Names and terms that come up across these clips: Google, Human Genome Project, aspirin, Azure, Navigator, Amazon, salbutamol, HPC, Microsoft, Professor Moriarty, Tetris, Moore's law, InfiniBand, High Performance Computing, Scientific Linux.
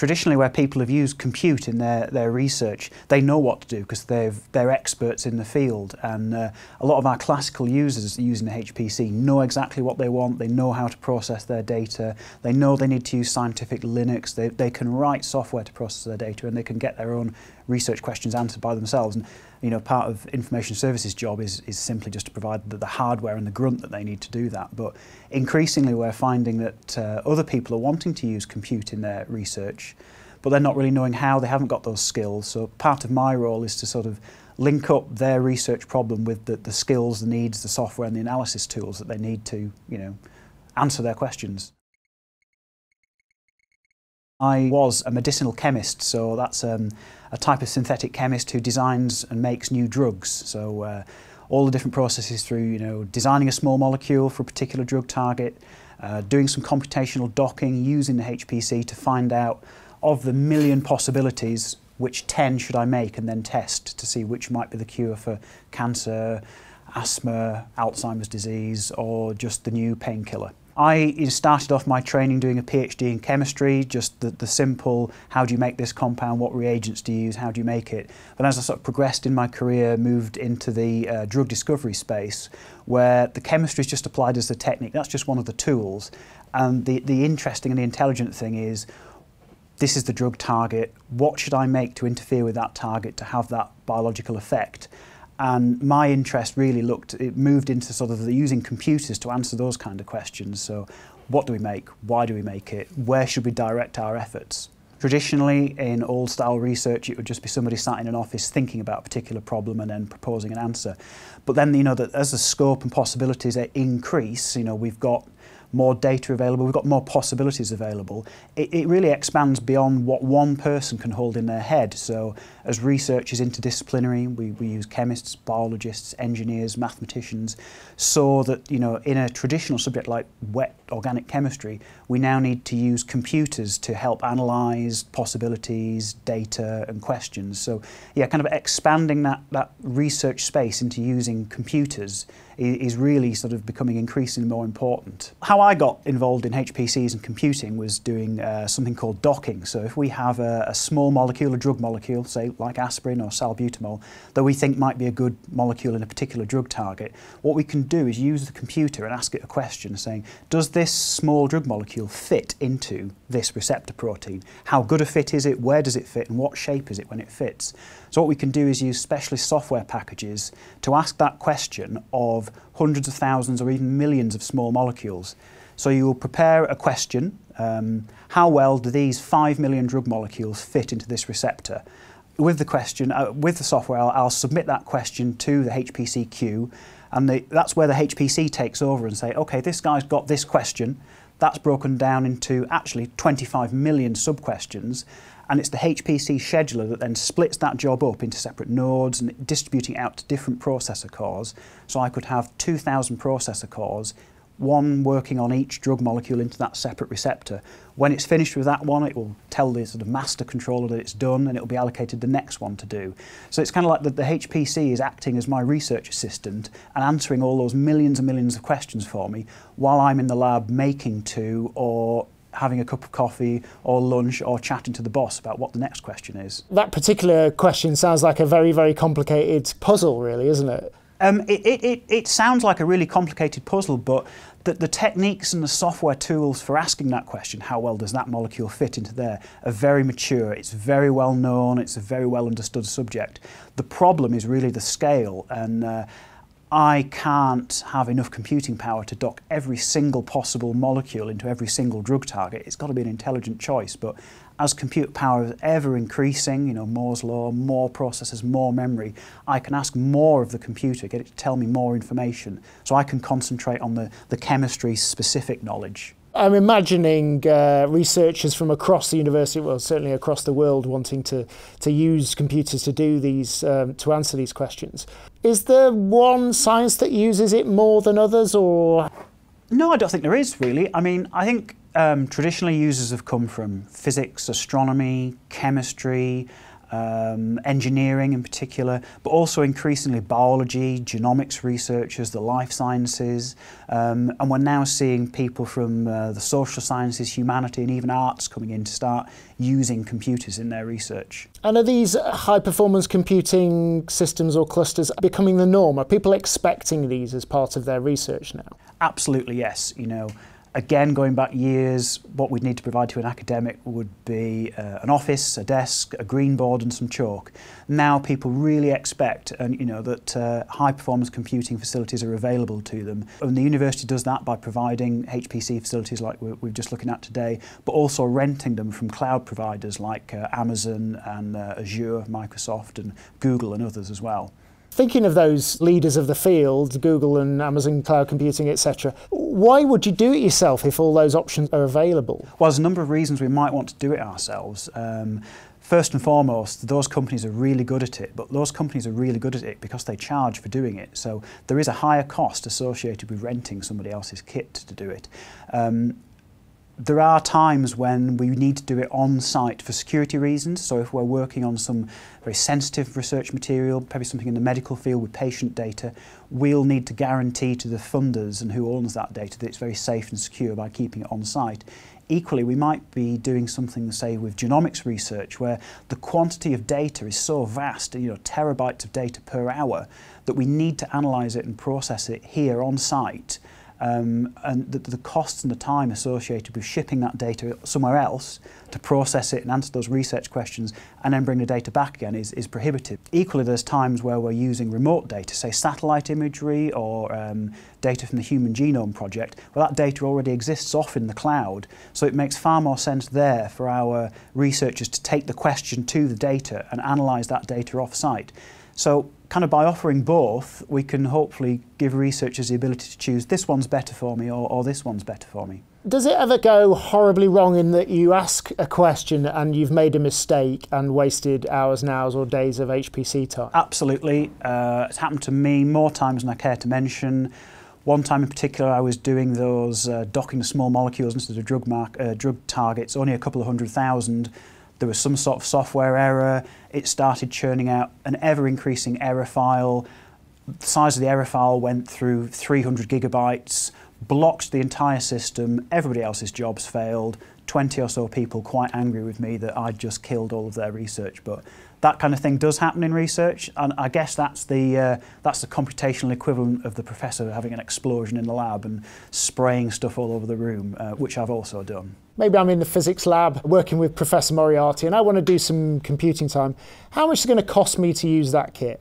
traditionally where people have used compute in their research, they know what to do because they're experts in the field. And a lot of our classical users using HPC know exactly what they want, they know how to process their data, they know they need to use scientific Linux, they can write software to process their data, and they can get their own research questions answered by themselves. And you know, part of information services job is simply just to provide the hardware and the grunt that they need to do that. But increasingly we're finding that other people are wanting to use compute in their research, but they're not really knowing how, they haven't got those skills. So part of my role is to sort of link up their research problem with the skills, the needs, the software and the analysis tools that they need to, you know, answer their questions. I was a medicinal chemist, so that's a type of synthetic chemist who designs and makes new drugs. So all the different processes through, you know, designing a small molecule for a particular drug target, doing some computational docking, using the HPC to find out of the million possibilities, which 10 should I make and then test to see which might be the cure for cancer, asthma, Alzheimer's disease, or just the new painkiller. I started off my training doing a PhD in chemistry, just the simple, how do you make this compound, what reagents do you use, how do you make it. But as I sort of progressed in my career, moved into the drug discovery space, where the chemistry is just applied as the technique, that's just one of the tools. And the interesting and the intelligent thing is, this is the drug target, what should I make to interfere with that target to have that biological effect? And my interest really moved into sort of using computers to answer those kind of questions. So what do we make? Why do we make it? Where should we direct our efforts? Traditionally, in old style research, it would just be somebody sat in an office thinking about a particular problem and then proposing an answer. But then, you know, that as the scope and possibilities increase, you know, we've got more data available, we've got more possibilities available. It really expands beyond what one person can hold in their head. So as research is interdisciplinary, we use chemists, biologists, engineers, mathematicians, so that, you know, in a traditional subject like wet organic chemistry, we now need to use computers to help analyse possibilities, data and questions. So yeah, kind of expanding that research space into using computers is really sort of becoming increasingly more important. How I got involved in HPCs and computing was doing something called docking. So if we have a small molecule, a drug molecule, say like aspirin or salbutamol, that we think might be a good molecule in a particular drug target, what we can do is use the computer and ask it a question saying, does this small drug molecule fit into this receptor protein? How good a fit is it? Where does it fit? And what shape is it when it fits? So what we can do is use specialist software packages to ask that question of hundreds of thousands or even millions of small molecules. So you will prepare a question, how well do these 5 million drug molecules fit into this receptor? With the question, with the software, I'll submit that question to the HPC queue, and that's where the HPC takes over and say, okay, this guy's got this question, that's broken down into actually 25 million sub-questions, and it's the HPC scheduler that then splits that job up into separate nodes and distributing out to different processor cores. So I could have 2,000 processor cores, one working on each drug molecule into that separate receptor. When it's finished with that one, it will tell the sort of master controller that it's done, and it will be allocated the next one to do. So it's kind of like the HPC is acting as my research assistant and answering all those millions and millions of questions for me while I'm in the lab making two or having a cup of coffee or lunch or chatting to the boss about what the next question is. That particular question sounds like a very, very complicated puzzle, really, isn't it? It sounds like a really complicated puzzle, but the techniques and the software tools for asking that question, how well does that molecule fit into there, are very mature, it's very well known, it's a very well understood subject. The problem is really the scale, and I can't have enough computing power to dock every single possible molecule into every single drug target. It's got to be an intelligent choice, but as compute power is ever increasing, you know, Moore's law, more processors, more memory, I can ask more of the computer, get it to tell me more information, so I can concentrate on the chemistry-specific knowledge. I'm imagining researchers from across the university, well, certainly across the world, wanting to use computers to do these, to answer these questions. Is there one science that uses it more than others, or...? No, I don't think there is, really. I mean, I think traditionally users have come from physics, astronomy, chemistry, engineering in particular, but also increasingly biology, genomics researchers, the life sciences, and we're now seeing people from the social sciences, humanity and even arts coming in to start using computers in their research. And are these high-performance computing systems or clusters becoming the norm? Are people expecting these as part of their research now? Absolutely, yes. You know, again, going back years, what we'd need to provide to an academic would be an office, a desk, a green board and some chalk. Now people really expect that high-performance computing facilities are available to them. And the university does that by providing HPC facilities like we're just looking at today, but also renting them from cloud providers like Amazon and Azure, Microsoft and Google and others as well. Thinking of those leaders of the field, Google and Amazon Cloud Computing, etc., why would you do it yourself if all those options are available? Well, there's a number of reasons we might want to do it ourselves. First and foremost, those companies are really good at it, but those companies are really good at it because they charge for doing it. So there is a higher cost associated with renting somebody else's kit to do it. There are times when we need to do it on site for security reasons. So if we're working on some very sensitive research material, probably something in the medical field with patient data, we'll need to guarantee to the funders and who owns that data that it's very safe and secure by keeping it on site. Equally, we might be doing something, say, with genomics research where the quantity of data is so vast, terabytes of data per hour, that we need to analyse it and process it here on site. And the costs and the time associated with shipping that data somewhere else to process it and answer those research questions and then bring the data back again is prohibitive. Equally, there's times where we're using remote data, say satellite imagery or data from the Human Genome Project, well, that data already exists off in the cloud, so it makes far more sense there for our researchers to take the question to the data and analyse that data off-site. So kind of by offering both, we can hopefully give researchers the ability to choose this one's better for me or this one's better for me. Does it ever go horribly wrong in that you ask a question and you've made a mistake and wasted hours and hours or days of HPC time? Absolutely. It's happened to me more times than I care to mention. One time in particular, I was doing those docking small molecules instead of drug targets, only a couple of 100,000. There was some sort of software error. It started churning out an ever-increasing error file. The size of the error file went through 300 gigabytes, blocked the entire system. Everybody else's jobs failed. 20 or so people quite angry with me that I'd just killed all of their research. But that kind of thing does happen in research, and I guess that's the computational equivalent of the professor having an explosion in the lab and spraying stuff all over the room, which I've also done. Maybe I'm in the physics lab working with Professor Moriarty and I want to do some computing time. How much is it going to cost me to use that kit?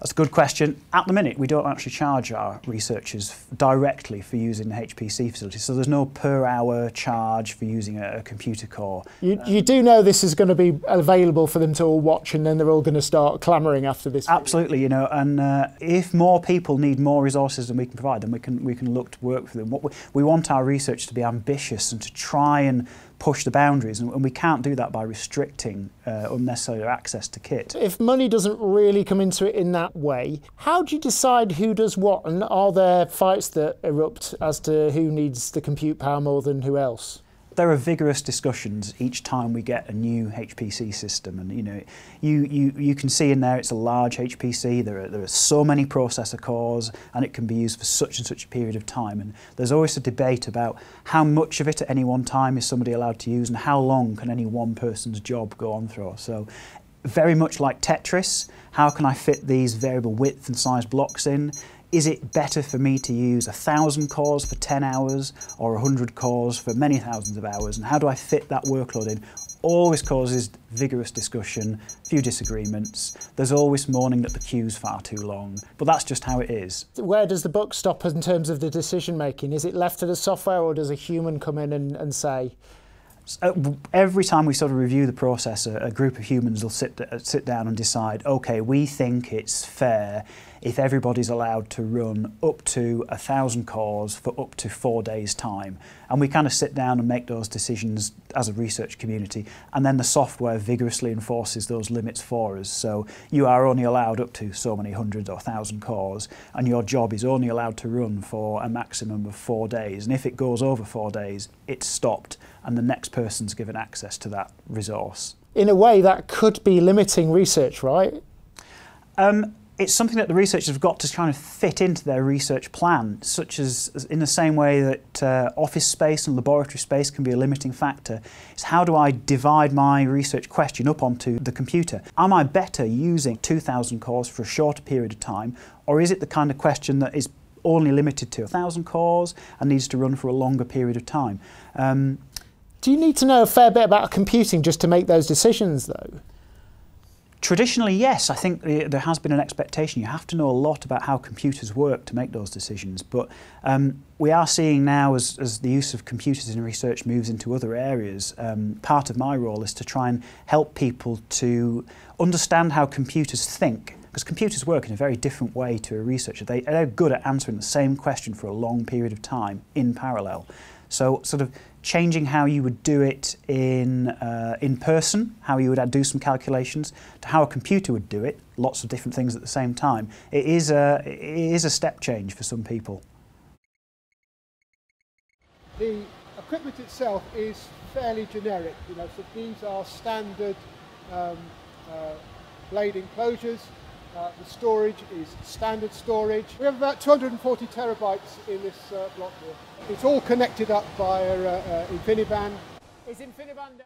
That's a good question. At the minute, we don't actually charge our researchers directly for using the HPC facilities, so there's no per hour charge for using a computer core. You do know this is going to be available for them to all watch and then they're all going to start clamouring after this. Absolutely, and if more people need more resources than we can provide, then we can look to work for them. What we want our research to be ambitious and to try and push the boundaries, and we can't do that by restricting unnecessary access to kit. If money doesn't really come into it in that way, how do you decide who does what, and are there fights that erupt as to who needs the compute power more than who else? There are vigorous discussions each time we get a new HPC system, and you can see in there it's a large HPC. There are so many processor cores, and it can be used for such and such a period of time. And there's always a debate about how much of it at any one time is somebody allowed to use, and how long can any one person's job go on for. So, very much like Tetris, how can I fit these variable width and size blocks in? Is it better for me to use 1,000 cores for 10 hours or 100 cores for many thousands of hours? And how do I fit that workload in? Always causes vigorous discussion, few disagreements. There's always mourning that the queue's far too long, but that's just how it is. Where does the buck stop in terms of the decision making? Is it left to the software, or does a human come in and say? Every time we sort of review the process, a group of humans will sit down and decide, okay, we think it's fair if everybody's allowed to run up to 1,000 cores for up to 4 days' time. And we kind of sit down and make those decisions as a research community, and then the software vigorously enforces those limits for us. So you are only allowed up to so many hundreds or 1,000 cores, and your job is only allowed to run for a maximum of 4 days. And if it goes over 4 days, it's stopped, and the next person's given access to that resource. in a way, that could be limiting research, right? It's something that the researchers have got to kind of fit into their research plan, such as in the same way that office space and laboratory space can be a limiting factor. It's how do I divide my research question up onto the computer? Am I better using 2,000 cores for a shorter period of time, or is it the kind of question that is only limited to 1,000 cores and needs to run for a longer period of time? Do you need to know a fair bit about computing just to make those decisions, though? Traditionally, yes. I think there has been an expectation. You have to know a lot about how computers work to make those decisions. But we are seeing now, as the use of computers in research moves into other areas, part of my role is to try and help people to understand how computers think. Because computers work in a very different way to a researcher. They're good at answering the same question for a long period of time in parallel. So sort of changing how you would do it in person, how you would do some calculations, to how a computer would do it, lots of different things at the same time. It is a step change for some people. The equipment itself is fairly generic. You know, so these are standard blade enclosures. The storage is standard storage. We have about 240 terabytes in this block here. It's all connected up via InfiniBand. Is InfiniBand